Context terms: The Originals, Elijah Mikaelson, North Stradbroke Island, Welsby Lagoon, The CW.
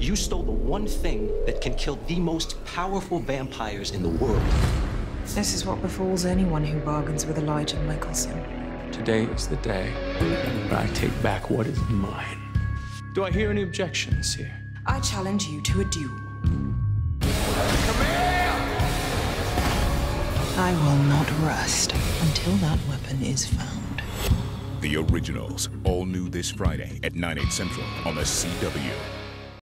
You stole the one thing that can kill the most powerful vampires in the world. This is what befalls anyone who bargains with Elijah Mikaelson. Today is the day that I take back what is mine. Do I hear any objections here? I challenge you to a duel. Come here! I will not rest until that weapon is found. The Originals, all new this Friday at 9/8 Central on the CW.